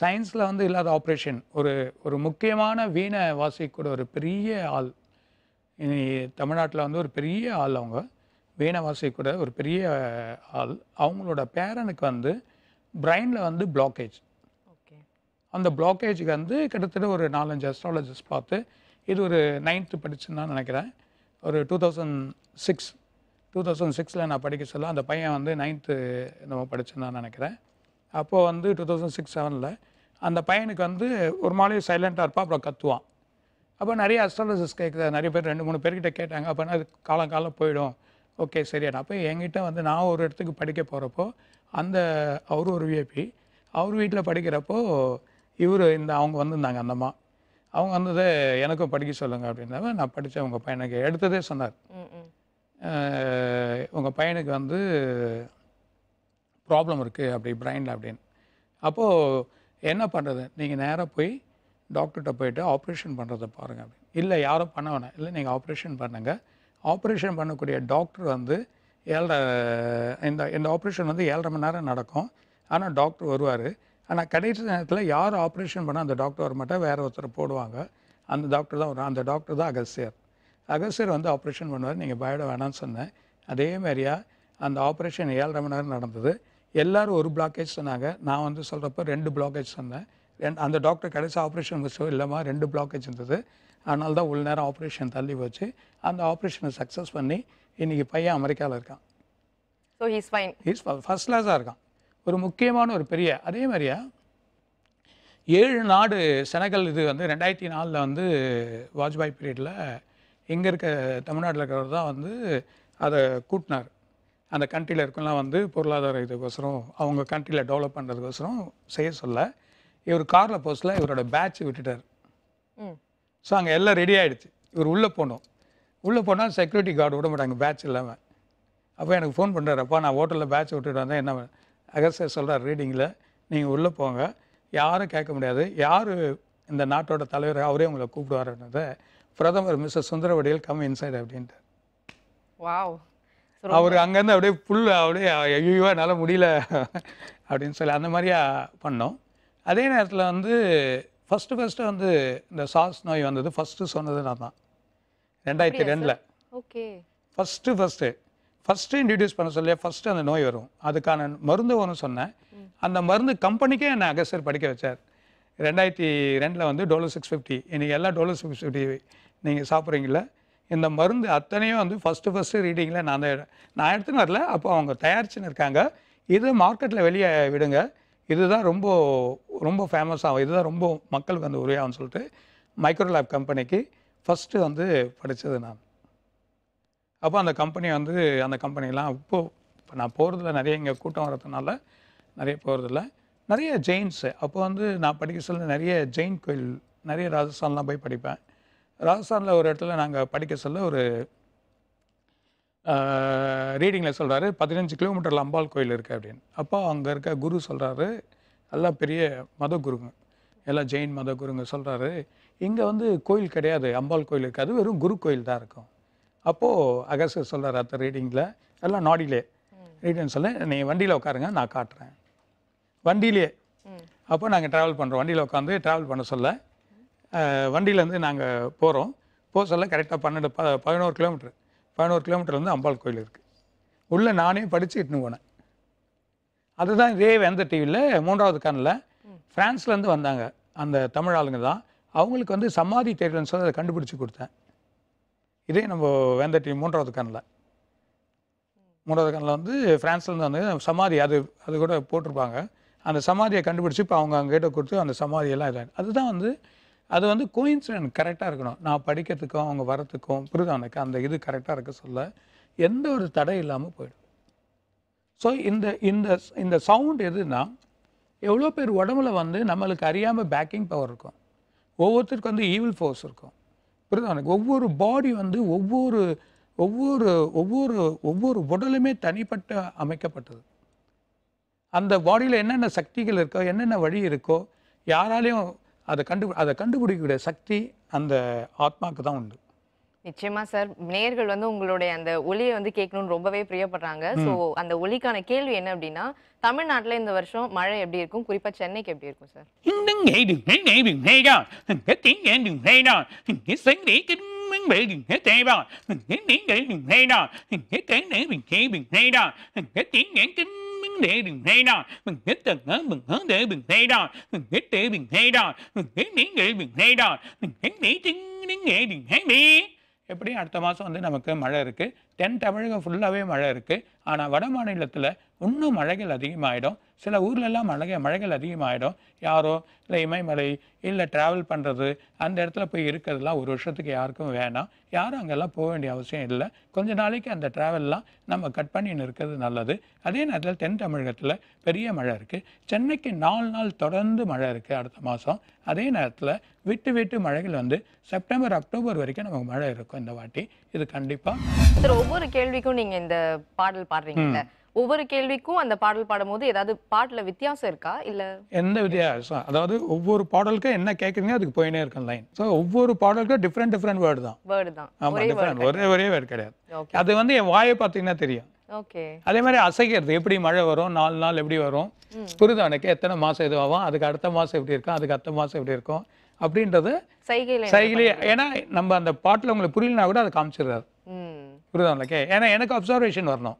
சயின்ஸ்ல வந்து இல்லாத ஆபரேஷன் ஒரு ஒரு முக்கியமான வீணை வாசிக்கூட ஒரு பெரிய ஆள் தமிழ்நாட்டில் வந்து ஒரு பெரிய ஆள் அவங்க வீணை வாசிக்கூட ஒரு பெரிய ஆள் அவங்களோட பேரனுக்கு வந்து பிரைனில் வந்து பிளாக்கேஜ். ஓகே, அந்த பிளாக்கேஜுக்கு வந்து கிட்டத்தட்ட ஒரு நாலஞ்சு அஸ்ட்ராலஜிஸ்ட் பார்த்து இது ஒரு நைன்த்து படிச்சுன்னு தான் நினைக்கிறேன் ஒரு two thousand six two thousand சிக்ஸில் நான் படிக்க சொல்ல அந்த பையன் வந்து நைன்த்து நம்ம படிச்சுன்னு தான் நினைக்கிறேன். அப்போது வந்து டூ தௌசண்ட் சிக்ஸ் செவனில் அந்த பையனுக்கு வந்து ஒரு மாதிரி சைலண்ட்டாக இருப்பான் அப்புறம் கத்துவான். அப்போ நிறைய அஸ்ட்ராலஜிஸ்ட் கேட்குற நிறைய பேர் ரெண்டு மூணு பேர்கிட்ட கேட்டாங்க. அப்போனா அது காலம் காலம் போயிடும். ஓகே சரியாடா. அப்போ என்கிட்ட வந்து நான் ஒரு இடத்துக்கு படிக்க போகிறப்போ அந்த அவரு ஒரு விஐபி அவர் வீட்டில் படிக்கிறப்போ இவர் இந்த அவங்க வந்திருந்தாங்க அந்தம்மா அவங்க வந்தது எனக்கும் படிக்க சொல்லுங்கள் அப்படின்னா நான் படித்தேன். உங்கள் பையனுக்கு எடுத்ததே சொன்னார் உங்கள் பையனுக்கு வந்து ப்ராப்ளம் இருக்குது அப்படி பிரைனில் அப்படின்னு. அப்போது என்ன பண்ணுறது நீங்கள் நேராக போய் டாக்டர்கிட்ட போய்ட்டு ஆப்ரேஷன் பண்ணுறதை பாருங்கள் அப்படின்னு. இல்லை யாரும் பண்ண வேணாம், இல்லை நீங்கள் ஆப்ரேஷன் பண்ணுங்கள். ஆப்ரேஷன் பண்ணக்கூடிய டாக்டர் வந்து ஏழரை இந்த இந்த ஆப்ரேஷன் வந்து ஏழரை மணி நேரம் நடக்கும். ஆனால் டாக்டர் வருவார். ஆனால் கடைசி நேரத்தில் யார் ஆப்ரேஷன் பண்ணால் அந்த டாக்டர் வரமாட்டால் வேறு ஒருத்தர் போடுவாங்க. அந்த டாக்டர் தான் வரும். அந்த டாக்டர் தான் அகஸ்தியர். அகஸ்தியர் வந்து ஆப்ரேஷன் பண்ணுவார். நீங்கள் பயப்பட வேணான்னு சொன்னேன். அதே மாதிரியா அந்த ஆப்ரேஷன் ஏழரை மணி நேரம் நடந்தது. எல்லோரும் ஒரு பிளாக்கேஜ் சொன்னாங்க. நான் வந்து சொல்கிறப்ப ரெண்டு பிளாக்கேஜ் சொன்னேன். ரெண்டு அந்த டாக்டர் கடைசி ஆப்ரேஷன் முடிச்சோ இல்லைம்மா ரெண்டு பிளாக்கேஜ் இருந்தது அதனால தான் உள்ள நேரம் ஆப்ரேஷன் தள்ளி போச்சு. அந்த ஆப்ரேஷனை சக்ஸஸ் பண்ணி இன்றைக்கி பையன் அமெரிக்காவில் இருக்கான். So he's fine, he's first கிளாஸாக இருக்கான். ஒரு முக்கியமான ஒரு பெரிய அதே மாதிரியா ஏழு நாடு செனகல் இது வந்து ரெண்டாயிரத்தி நாலில் வந்து வாஜ்பாய் பீரியடில் இங்கே இருக்க தமிழ்நாட்டில் இருக்கிறவர் தான் வந்து அதை கூட்டினார். அந்த கண்ட்ரியில் இருக்கலாம் வந்து பொருளாதார இதுக்கோசரம் அவங்க கண்ட்ரியில் டெவலப் பண்ணுறதுக்கோசரம் செய்ய சொல்ல இவர் காரில் போஸ்டில் இவரோட பேட்ச் விட்டுட்டார். ஸோ அங்கே எல்லாம் ரெடி ஆகிடுச்சு. இவர் உள்ளே போனோம். உள்ளே போனால் செக்யூரிட்டி கார்டு விட மாட்டாங்க பேட்ச் இல்லாமல். அப்போ எனக்கு ஃபோன் பண்ணுறாரு. அப்பா நான் ஹோட்டலில் பேட்ச் விட்டுட்டு வந்தேன் என்ன அகஸ்தியர் சொல்கிறார் ரீடிங்கில் நீங்கள் உள்ளே போங்க யாரும் கேட்க முடியாது யார் இந்த நாட்டோட தலைவர் அவரே உங்களை கூப்பிடுவாருன்றதை பிரதமர் மிஸ்டர் சுந்தரவடியில் கம் இன்சைட் அப்படின்ட்டு. வாவ். அவர் அங்கேருந்து அப்படியே புல் அப்படியே ஐயோ என்னால் முடியல அப்படின்னு சொல்லி அந்த மாதிரியா பண்ணோம். அதே நேரத்தில் வந்து ஃபஸ்ட்டு ஃபஸ்ட்டு வந்து இந்த சாஸ் நோய் வந்தது ஃபஸ்ட்டு சொன்னது நான் தான் ரெண்டாயிரத்தி ரெண்டில் okay first first first introduce பண்ண சொல்லி ஃபஸ்ட்டு அந்த நோய் வரும் அதுக்கான மருந்து வரும்னு சொன்னேன். அந்த மருந்து கம்பெனிக்கே என்னை அகஸ்தியர் படிக்க வச்சார். ரெண்டாயிரத்தி ரெண்டில் வந்து டோலர் சிக்ஸ் ஃபிஃப்டி இன்றைக்கி எல்லா டோலர் சிக்ஸ் ஃபிஃப்டி நீங்கள் சாப்பிட்றீங்களா இந்த மருந்து அத்தனையும் வந்து ஃபஸ்ட்டு ஃபஸ்ட்டு ரீடிங்கில் நான் அந்த நான் எடுத்துன்னு வரல. அப்போ அவங்க தயாரிச்சுன்னு இருக்காங்க. இது மார்க்கெட்டில் வெளியே விடுங்க இதுதான் ரொம்ப ரொம்ப ஃபேமஸ் ஆகும் இதுதான் ரொம்ப மக்களுக்கு வந்து உரியாகும்னு சொல்லிட்டு மைக்ரோலேப் கம்பெனிக்கு ஃபஸ்ட்டு வந்து படித்தது நான். அப்போ அந்த கம்பெனி வந்து அந்த கம்பெனிலாம் இப்போ இப்போ நான் போகிறதில்ல நிறைய இங்கே கூட்டம் வரதுனால நிறைய போகிறதில்ல நிறைய ஜெயின்ஸு. அப்போ வந்து நான் படிக்க சொல்ல நிறைய ஜெயின் கோயில் நிறைய ராஜஸ்தான்லாம் போய் படிப்பேன். ராஜஸ்தானில் ஒரு இடத்துல நாங்கள் படிக்க சொல்ல ஒரு ரீடிங்கில் சொல்கிறாரு பதினஞ்சு கிலோமீட்டரில் அம்பாள் கோயில் இருக்குது அப்படின்னு. அப்போ அங்கே இருக்க குரு சொல்கிறாரு எல்லாம் பெரிய மத குருங்க எல்லாம் ஜெயின் மத குருங்க சொல்கிறாரு இங்கே வந்து கோயில் கிடையாது அம்பாள் கோயில் இருக்காது வெறும் குரு கோயில் தான் இருக்கும். அப்போது அகஸ்தியர் சொல்கிறார் அந்த ரீடிங்கில் எல்லாம் நாடிலே ரீடிங் சொல்ல நீ வண்டியில் உட்காருங்க நான் காட்டுறேன் வண்டியிலே. அப்போ நாங்கள் ட்ராவல் பண்ணுறோம் வண்டியில் உட்காந்து ட்ராவல் பண்ண சொல்ல வண்டியிலேருந்து நாங்கள் போகிறோம் போக சொல்ல கரெக்டாக பன்னெண்டு ப பதினோரு கிலோமீட்டர் பதினோரு கிலோமீட்டர்லேருந்து அம்பாள் கோயில் இருக்குது. உள்ளே நானே படித்து இட்டுன்னு போனேன். அதுதான் இதே வெந்த டிவியில் மூன்றாவது கண்ணில் ஃப்ரான்ஸ்லேருந்து வந்தாங்க அந்த தமிழ் ஆளுங்க தான் அவங்களுக்கு வந்து சமாதி தேடல்னு சொல்லி அதை கண்டுபிடிச்சி கொடுத்தேன். இதே நம்ம வேந்த டிவி மூன்றாவது கண்ணில் மூன்றாவது கண்ணில் வந்து ஃப்ரான்ஸ்லேருந்து வந்து சமாதி அது அது கூட போட்டிருப்பாங்க அந்த சமாதியை கண்டுபிடிச்சி இப்போ அவங்க அங்கேகிட்ட கொடுத்து அந்த சமாதியெல்லாம் இதாக அதுதான் வந்து அது வந்து கோயின்சிடென்ட் கரெக்டாக இருக்கணும். நான் படிக்கிறதுக்கும் அவங்க வரத்துக்கும் புரியுது எனக்கு அந்த இது கரெக்டாக இருக்க சொல்ல எந்த ஒரு தடை இல்லாமல் போயிடும். ஸோ இந்த இந்த இந்த சவுண்ட் எதுன்னா எவ்வளோ பேர் உடம்புல வந்து நம்மளுக்கு அறியாமல் பேக்கிங் பவர் இருக்கும் ஒவ்வொருத்தருக்கும் வந்து ஈவில் ஃபோர்ஸ் இருக்கும் புரியுது எனக்கு. ஒவ்வொரு பாடி வந்து ஒவ்வொரு ஒவ்வொரு ஒவ்வொரு ஒவ்வொரு உடலுமே தனிப்பட்ட அமைக்கப்பட்டது. அந்த பாடியில் என்னென்ன சக்திகள் இருக்கோ என்னென்ன வழி இருக்கோ யாராலையும் அதை கண்டு அதை கண்டுபிடிக்கக்கூடிய சக்தி அந்த ஆத்மாவுக்கு தான் உண்டு. நிச்சயமா சார். நேயர்கள் வந்து உங்களுடைய அந்த ஒலியை வந்து கேட்கணும்னு ரொம்பவே பிரியப்படுறாங்க. ஸோ அந்த ஒலிக்கான கேள்வி என்ன அப்படின்னா தமிழ்நாட்டில் இந்த வருஷம் மழை எப்படி இருக்கும் குறிப்பாக சென்னைக்கு எப்படி இருக்கும் sir? tiếng dậy đường thấy dậy đường hay đó, hình cái tiếng dậy đường hay đó, hình cái sáng để cái mắng bể đường thấy tay đó, hình cái tiếng dậy đường hay đó, hình cái tiếng để mình thấy đường hay đó, hình cái tiếng dậy cái mắng để đường hay đó, mình cái từng hớ mình hớ để mình hay đó, mình cái để mình hay đó, mình cái tiếng để mình hay đó, mình cái tiếng tiếng dậy đường hay đi. எப்படி அடுத்த மாதம் வந்து நமக்கு மழை இருக்குது, தென் தமிழகம் ஃபுல்லாகவே மழை இருக்குது. ஆனால் வட மாநிலத்தில் இன்னும் மழைகள் அதிகமாகிடும். சில ஊர்லெல்லாம் மழை மழைகள் அதிகமாகிடும். யாரோ இல்லை இமயமலை இல்லை ட்ராவல் பண்ணுறது அந்த இடத்துல போய் இருக்கிறதுலாம் ஒரு வருஷத்துக்கு யாருக்கும் வேணாம். யாரும் அங்கெல்லாம் போக வேண்டிய அவசியம் இல்லை. கொஞ்ச நாளைக்கு அந்த ட்ராவல்லாம் நம்ம கட் பண்ணின்னு இருக்கிறது நல்லது. அதே நேரத்தில் தென் தமிழகத்தில் பெரிய மழை இருக்குது. சென்னைக்கு நாலு நாள் தொடர்ந்து மழை இருக்குது அடுத்த மாதம். அதே நேரத்தில் விட்டு விட்டு மழைகள் வந்து செப்டம்பர் அக்டோபர் வரைக்கும் நமக்கு மழை இருக்கும் இந்த வாட்டி. இது கண்டிப்பாக ஒவ்வொரு கேள்விக்கும் நீங்கள் இந்த பாடல் பாடுறீங்கல்ல, ஒவ்வொரு கேள்விக்கும் அந்த பாடல் பாடும்போது ஏதாவது பாட்டில் வித்தியாசம் இருக்கா? இல்லை எந்த வித்தியாசம், அதாவது ஒவ்வொரு பாடலுக்கும் என்ன கேட்குறீங்க அதுக்கு போயினே இருக்கும் லைன். ஸோ ஒவ்வொரு பாடலுக்கும் டிஃப்ரெண்ட் டிஃப்ரெண்ட் வேர்டு தான் வேர்டு தான் ஆமாம், டிஃப்ரெண்ட் ஒரே ஒரே வேர்டு கிடையாது. அது வந்து என் வாயை பார்த்தீங்கன்னா தெரியும். ஓகே, அதே மாதிரி அசைக்கிறது எப்படி மழை வரும், நாலு நாள் எப்படி வரும் புரியுது எனக்கு, எத்தனை மாதம் இதுவாகும், அதுக்கு அடுத்த மாதம் எப்படி இருக்கும், அதுக்கு அடுத்த மாதம் எப்படி இருக்கும் அப்படின்றது சைகையில் சைகையிலே. ஏன்னா நம்ம அந்த பாட்டில் உங்களுக்கு புரியலனா கூட அதை காமிச்சிடுறாரு புரியுதா உங்களுக்கு. ஏன்னா எனக்கு அப்சர்வேஷன் வரணும்.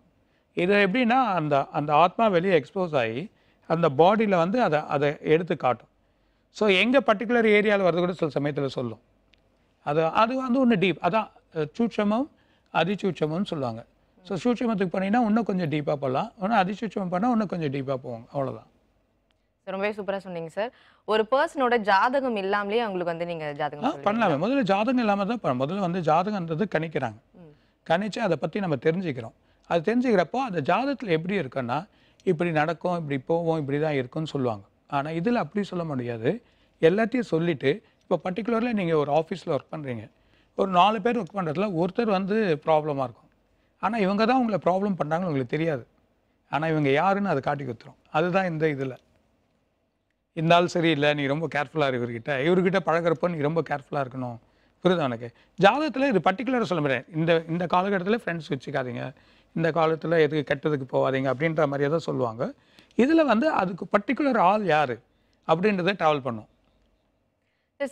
இது எப்படின்னா அந்த அந்த ஆத்மா வெளியே எக்ஸ்போஸ் ஆகி அந்த பாடியில் வந்து அதை அதை எடுத்து காட்டும். ஸோ எங்கள் பர்டிகுலர் ஏரியாவில் வரது கூட சில சமயத்தில் சொல்லும். அது அது வந்து ஒன்று டீப், அதான் சூட்சமம் அதிசூட்சமம்னு சொல்லுவாங்க. ஸோ சூட்சமத்துக்கு பண்ணிங்கன்னா இன்னும் கொஞ்சம் டீப்பாக போகலாம், இன்னும் அதிசூட்சமம் பண்ணால் இன்னும் கொஞ்சம் டீப்பாக போவாங்க. அவ்வளோதான். ரொம்பவே சூப்பராக சொன்னீங்க சார். ஒரு பர்சனோட ஜாதகம் இல்லாமலே அவங்களுக்கு வந்து நீங்கள் ஜாதகம் பண்ணலாமே. முதல்ல ஜாதகம் இல்லாமல் தான் முதல்ல வந்து ஜாதகன்றது கணிக்கிறாங்க. கணிச்சு அதை பற்றி நம்ம தெரிஞ்சுக்கிறோம். அது தெரிஞ்சுக்கிறப்போ அந்த ஜாதகத்தில் எப்படி இருக்குன்னா இப்படி நடக்கும், இப்படி போவோம், இப்படி தான் இருக்குன்னு சொல்லுவாங்க. ஆனால் இதில் அப்படி சொல்ல முடியாது. எல்லாத்தையும் சொல்லிவிட்டு இப்போ பர்டிகுலரில் நீங்கள் ஒரு ஆஃபீஸில் ஒர்க் பண்ணுறீங்க, ஒரு நாலு பேர் ஒர்க் பண்ணுறதுல ஒருத்தர் வந்து ப்ராப்ளமாக இருக்கும். ஆனால் இவங்க தான் உங்களை ப்ராப்ளம் பண்ணுறாங்கன்னு உங்களுக்கு தெரியாது. ஆனால் இவங்க யாருன்னு அதை காட்டி கொடுத்துரும். அதுதான் இந்த இதில் இந்த ஆள் சரியில்லை, நீ ரொம்ப கேர்ஃபுல்லாக இருக்கு இவர்கிட்ட, இவர்கிட்ட பழகிறப்போ நீ ரொம்ப கேர்ஃபுல்லாக இருக்கணும் புரியுது எனக்கு. ஜாதகத்தில் இது பர்டிகுலராக சொல்ல முடியாது. இந்த இந்த காலகட்டத்தில் ஃப்ரெண்ட்ஸ் வச்சுக்காதீங்க, இந்த காலத்தில் எதுக்கு கெட்டதுக்கு போகாதீங்க அப்படின்ற மாதிரியே தான் சொல்லுவாங்க. இதில் வந்து அதுக்கு பர்டிகுலர் ஆள் யார் அப்படின்றத ட்ராவல் பண்ணும்.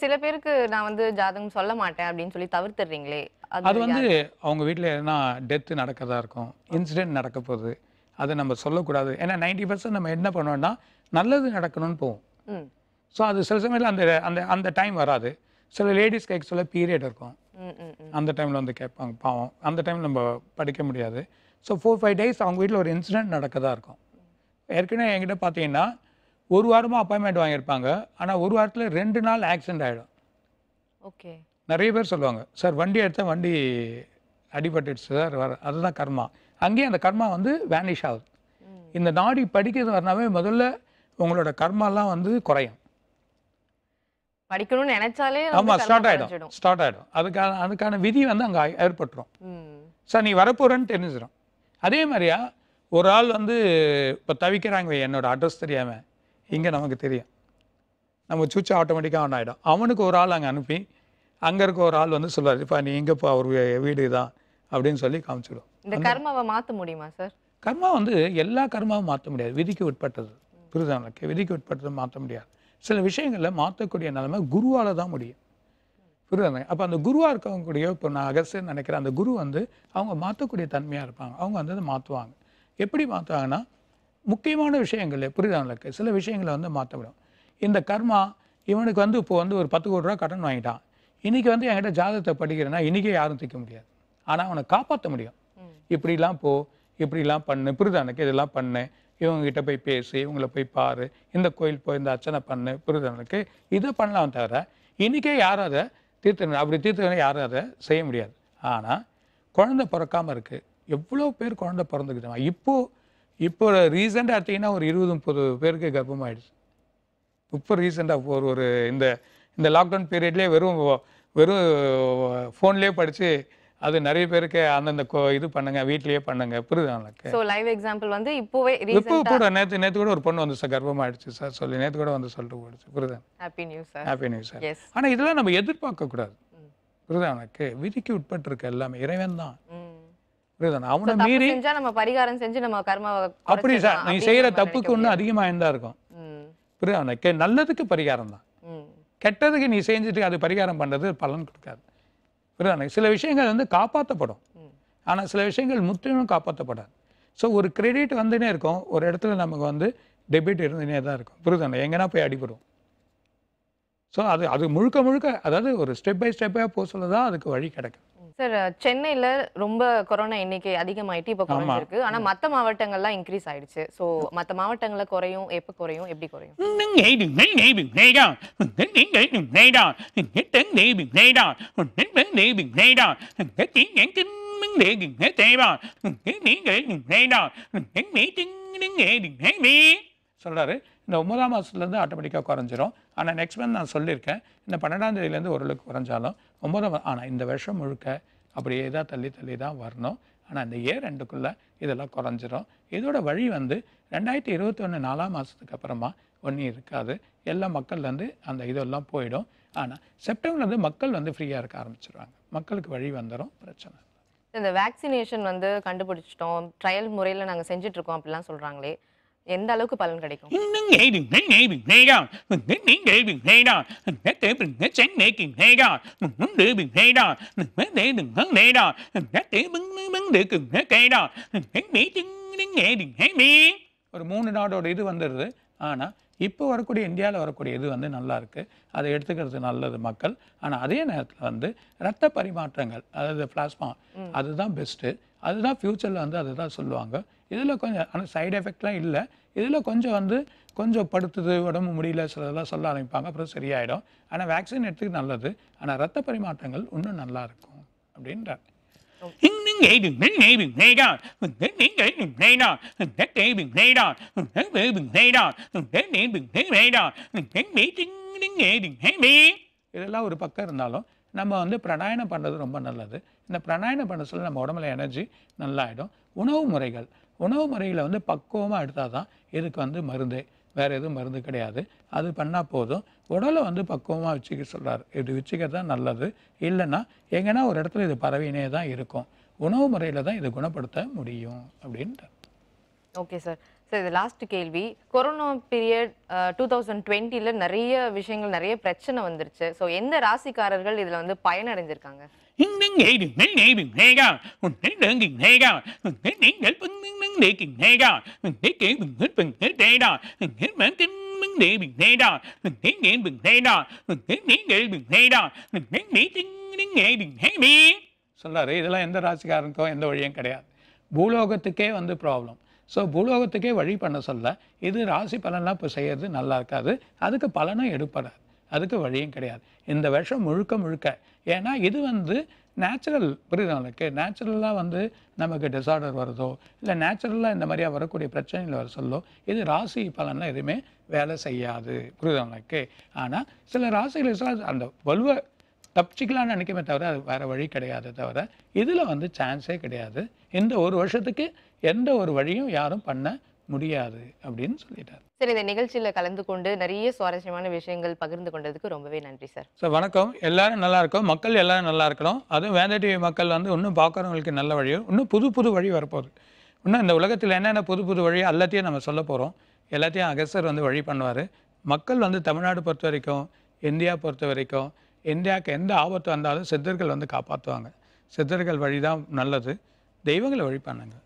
சில பேருக்கு நான் வந்து ஜாதகம் சொல்ல மாட்டேன் அப்படின்னு சொல்லி தவிர்த்துறீங்களே, அது வந்து அவங்க வீட்டில் எதுனா டெத்து நடக்கிறதா இருக்கும், இன்சிடென்ட் நடக்க போகுது, அதை நம்ம சொல்லக்கூடாது. ஏன்னா நைன்டி பர்சன்ட் நம்ம என்ன பண்ணுவோம்னா நல்லது நடக்கணும்னு போவோம். ஸோ அது சில சமயத்தில் அந்த அந்த அந்த டைம் வராது. சில லேடிஸ் கேட்க சொல்ல பீரியட் இருக்கும், அந்த டைமில் வந்து கேட்பாங்க பாவம். அந்த டைம் நம்ம படிக்க முடியாது. ஸோ ஃபோர் ஃபைவ் டேஸ் அவங்க வீட்டில் ஒரு இன்சிடென்ட் நடக்கதாக இருக்கும். ஏற்கனவே என்கிட்ட பார்த்தீங்கன்னா ஒரு வாரமாக அப்பாயின்மெண்ட் வாங்கியிருப்பாங்க, ஆனால் ஒரு வாரத்தில் ரெண்டு நாள் ஆக்சிடென்ட் ஆகிடும். ஓகே, நிறைய பேர் சொல்லுவாங்க சார் வண்டி எடுத்தால் வண்டி அடிபட்டுடுச்சு சார் வர, அதுதான் கர்மா. அங்கேயே அந்த கர்மா வந்து வேனிஷ் ஆகுது. இந்த நாடி படிக்கிறது வரனாவே முதல்ல உங்களோட கர்மாலாம் வந்து குறையும். படிக்கணும்னு நினைச்சாலே ஆமாம் ஸ்டார்ட் ஆகிடும் ஸ்டார்ட் ஆகிடும் அதுக்கான அதுக்கான விதி வந்து அங்கே ஏற்பட்டுரும். சார் நீ வரப்போறன்னு தெரிஞ்சிடும். அதே மாதிரியா ஒரு ஆள் வந்து இப்போ தவிக்கிறாங்க, என்னோட அட்ரஸ் தெரியாமல் இங்கே நமக்கு தெரியும், நம்ம சூச்சா ஆட்டோமேட்டிக்காக ஆன் ஆகிடும். அவனுக்கு ஒரு ஆள் அங்கே அனுப்பி அங்கே இருக்க ஒரு ஆள் வந்து சொல்லுவார் இப்போ நீ இங்கே இப்போ ஒரு வீடு தான் அப்படின்னு சொல்லி காமிச்சிடும். இந்த கர்மாவை மாற்ற முடியுமா சார்? கர்மா வந்து எல்லா கர்மாவும் மாற்ற முடியாது, விதிக்கு உட்பட்டது புரியுது. விதிக்கு உட்பட்டது மாற்ற முடியாது. சில விஷயங்களில் மாற்றக்கூடிய நிலைமை குருவால் தான் முடியும் புரியுது. அப்போ அந்த குருவாக இருக்கவங்க கூடயோ இப்போ நான் அகஸ்டின் நினைக்கிறேன், அந்த குரு வந்து அவங்க மாற்றக்கூடிய தன்மையாக இருப்பாங்க. அவங்க வந்து அதை மாற்றுவாங்க. எப்படி மாற்றுவாங்கன்னா முக்கியமான விஷயங்கள் புரியுது, சில விஷயங்களை வந்து மாற்ற முடியும். இந்த கர்மா இவனுக்கு வந்து இப்போ வந்து ஒரு பத்து கோடி ரூபா கடன் வாங்கிட்டான், இன்றைக்கி வந்து என்கிட்ட ஜாதகத்தை படிக்கிறேன்னா இன்றைக்கே யாரும் திக்க முடியாது. ஆனால் அவனை காப்பாற்ற முடியும். இப்படிலாம் போ, இப்படிலாம் பண்ணு புரியுது எனக்கு, இதெல்லாம் பண்ணு, இவங்ககிட்ட போய் பேசி இவங்களை போய் பாரு, இந்த கோயில் போய் இந்த அர்ச்சனை பண்ணு புரியுது எனக்கு. இதை பண்ணலாம் தவிர இன்றைக்கே யாரும் அதை தீர்த்தணும் அப்படி தீர்த்தணும் யாரும் அதை செய்ய முடியாது. ஆனால் குழந்தை பிறக்காமல் இருக்குது, எவ்வளோ பேர் குழந்தை பிறந்துக்கிட்டாங்க. இப்போது இப்போ ரீசெண்டாக எடுத்திங்கன்னா ஒரு இருபது முப்பது பேருக்கு கர்ப்பமாகிடுச்சு. இப்போ ரீசெண்டாக ஒரு ஒரு இந்த இந்த லாக்டவுன் பீரியட்லேயே வெறும் வெறும் ஃபோன்லேயே படித்து அது நிறைய பேருக்கு அந்தந்த இது பண்ணுங்க, வீட்லேயே பண்ணுங்க புரியுது எனக்கு. ஸோ லைவ் எக்ஸாம்பிள் வந்து இப்போவே இப்போ கூட நேற்று நேற்று கூட ஒரு பொண்ணு வந்து சார் கர்ப்பமாகிடுச்சு சார் சொல்லி நேற்று கூட வந்து சொல்லிட்டு போயிடுச்சு புரியுது. Happy news sir, happy news sir. ஆனால் இதெல்லாம் நம்ம எதிர்பார்க்க கூடாது புரியுது எனக்கு. விதிக்கு உட்பட்டு இருக்க எல்லாமே இறைவன் தான் புரியுது. அவனை மீறி நம்ம பரிகாரம் செஞ்சு நம்ம கர்மாவை அப்படி சார் நீ செய்யற தப்புக்கு ஒன்றும் அதிகமாக இருந்தா இருக்கும் அவனுக்கு நல்லதுக்கு பரிகாரம் தான். கெட்டதுக்கு நீ செஞ்சுட்டு அது பரிகாரம் பண்ணுறது பலன் கொடுக்காது. புரியுதானே? சில விஷயங்கள் வந்து காப்பாற்றப்படும், ஆனால் சில விஷயங்கள் முற்றிலும் காப்பாற்றப்படாது. ஸோ ஒரு கிரெடிட் வந்துன்னே இருக்கும், ஒரு இடத்துல நமக்கு வந்து டெபிட் இருந்துன்னே தான் இருக்கும். புரியுதானே? எங்கன்னா போய் அடிபடும். ஸோ அது அது முழுக்க முழுக்க அதாவது ஒரு ஸ்டெப் பை ஸ்டெப்பாக போக சொல்லதான் அதுக்கு வழி கிடைக்கும். சார், சென்னையில் ரொம்ப கொரோனா எண்ணிக்கை அதிகமாகிட்டு இப்போ குறைஞ்சிருக்கு, ஆனால் மற்ற மாவட்டங்கள்லாம் இன்க்ரீஸ் ஆயிடுச்சு. ஸோ மற்ற மாவட்டங்கள்ல குறையும், எப்போ குறையும், எப்படி குறையும் சொல்கிறாரு. இந்த ஒன்பதாம் மாதத்துலேருந்து ஆட்டோமேட்டிக்காக குறைஞ்சிரும். ஆனால் நெக்ஸ்ட் மந்த் நான் சொல்லியிருக்கேன், இந்த பன்னெண்டாம் தேதியிலேருந்து ஓரளவுக்கு குறைஞ்சாலும் ஒன்பதாம், ஆனால் இந்த வருஷம் முழுக்க அப்படியே தான் தள்ளி தள்ளி தான் வரணும். ஆனால் இந்த ஏர் ரெண்டுக்குள்ளே இதெல்லாம் குறைஞ்சிரும். இதோட வழி வந்து ரெண்டாயிரத்தி இருபத்தி ஒன்று நாலாம் மாதத்துக்கு அப்புறமா ஒன்றும் இருக்காது. எல்லா மக்கள்லேருந்து அந்த இதெல்லாம் போயிடும். ஆனால் செப்டம்பர்லேருந்து மக்கள் வந்து ஃப்ரீயாக இருக்க ஆரம்பிச்சிருவாங்க. மக்களுக்கு வழி வந்துடும், பிரச்சனை. இந்த வேக்சினேஷன் வந்து கண்டுபிடிச்சிட்டோம், ட்ரையல் முறையில் நாங்கள் செஞ்சிட்ருக்கோம் அப்படிலாம் சொல்கிறாங்களே, எந்த அளவுக்கு பலன் கிடைக்கும்? ஒரு மூணு நாடோட இது வந்துடுது. ஆனால் இப்போ வரக்கூடிய இந்தியாவில் வரக்கூடிய இது வந்து நல்லா இருக்குது, அதை எடுத்துக்கிறது நல்லது மக்கள். ஆனால் அதே நேரத்தில் வந்து இரத்த பரிமாற்றங்கள், அதாவது பிளாஸ்மா, அதுதான் பெஸ்ட்டு. அதுதான் ஃப்யூச்சரில் வந்து அதுதான் சொல்லுவாங்க. இதில் கொஞ்சம் ஆனால் சைடு எஃபெக்ட்லாம் இல்லை. இதில் கொஞ்சம் வந்து கொஞ்சம் படுத்துது, உடம்பு முடியல, சிலதெல்லாம் சொல்ல ஆரம்பிப்பாங்க, அப்புறம் சரியாயிடும். ஆனால் வேக்சின் எடுத்துக்கு நல்லது, ஆனால் ரத்த பரிமாற்றங்கள் இன்னும் நல்லா இருக்கும் அப்படின்றார். இதெல்லாம் ஒரு பக்கம் இருந்தாலும் நம்ம வந்து பிராணாயாமம் பண்ணுறது ரொம்ப நல்லது. இந்த பிராணாயாமம் பண்ண சொல்ல நம்ம உடம்புல எனர்ஜி நல்லாயிடும். உணவு முறைகள், உணவு முறைகளை வந்து பக்குவமாக எடுத்தால் தான் இதுக்கு வந்து மருந்தே, வேறு எதுவும் மருந்து கிடையாது. அது பண்ணால் போதும். உடலை வந்து பக்குவமாக வச்சுக்க சொல்கிறார். இது வச்சுக்கிறது தான் நல்லது. இல்லைன்னா எங்கன்னா ஒரு இடத்துல இது பரவினே தான் இருக்கும். உணவு முறையில் தான் இதை குணப்படுத்த முடியும் அப்படின்ட்டு. Okay sir. சார், இது லாஸ்ட் கேள்வி. கொரோனா பீரியட் டூ தௌசண்ட் டுவெண்ட்டியில் நிறைய விஷயங்கள், நிறைய பிரச்சனை வந்துருச்சு. ஸோ எந்த ராசிக்காரர்கள் இதில் வந்து பயனடைஞ்சிருக்காங்க? சொல்லாரு, இதெல்லாம் எந்த ராசிக்காரனுக்கும் எந்த வழியும் கிடையாது. பூலோகத்துக்கே வந்து ப்ராப்ளம். ஸோ பூலோகத்துக்கே வழி பண்ண சொல்ல இது ராசி பலன்லாம் இப்போ செய்கிறது நல்லா இருக்காது. அதுக்கு பலனும் எடுப்படாது, அதுக்கு வழியும் கிடையாது இந்த வருஷம் முழுக்க முழுக்க. ஏன்னா இது வந்து நேச்சுரல். புரியுதவங்களுக்கு நேச்சுரலாக வந்து நமக்கு டிசார்டர் வருதோ இல்லை நேச்சுரலாக இந்த மாதிரியாக வரக்கூடிய பிரச்சனைகள் வர சொல்லோ இது ராசி பலன்லாம் எதுவுமே வேலை செய்யாது. புரியுதவங்களுக்கு ஆனால் சில ராசிகள் அந்த வலுவை தப்பிச்சிக்கலான்னு நினைக்கமே தவிர அது வேறு வழி கிடையாது. தவிர இதில் வந்து சான்ஸே கிடையாது. இந்த ஒரு வருஷத்துக்கு எந்த ஒரு வழியும் யாரும் பண்ண முடியாது அப்படின்னு சொல்லிட்டார். சார், இந்த நிகழ்ச்சியில் கலந்து கொண்டு நிறைய சுவாரஸ்யமான விஷயங்கள் பகிர்ந்து கொண்டதுக்கு ரொம்பவே நன்றி சார். சார் வணக்கம். எல்லாரும் நல்லா இருக்கும், மக்கள் எல்லாரும் நல்லா இருக்கணும். அதுவும் வேந்த டிவி மக்கள் வந்து இன்னும் பார்க்குறவங்களுக்கு நல்ல வழியும், இன்னும் புது புது வழி வரப்போகுது. இன்னும் இந்த உலகத்தில் என்னென்ன புது புது வழி எல்லாத்தையும் நம்ம சொல்ல போகிறோம். எல்லாத்தையும் அகஸ்டர் வந்து வழி பண்ணுவார். மக்கள் வந்து தமிழ்நாடு பொறுத்த வரைக்கும், இந்தியா பொறுத்த வரைக்கும், இந்தியாவுக்கு எந்த ஆபத்து வந்தாலும் சித்தர்கள் வந்து காப்பாற்றுவாங்க. சித்தர்கள் வழி தான் நல்லது. தெய்வங்களை வழி பண்ணுங்க.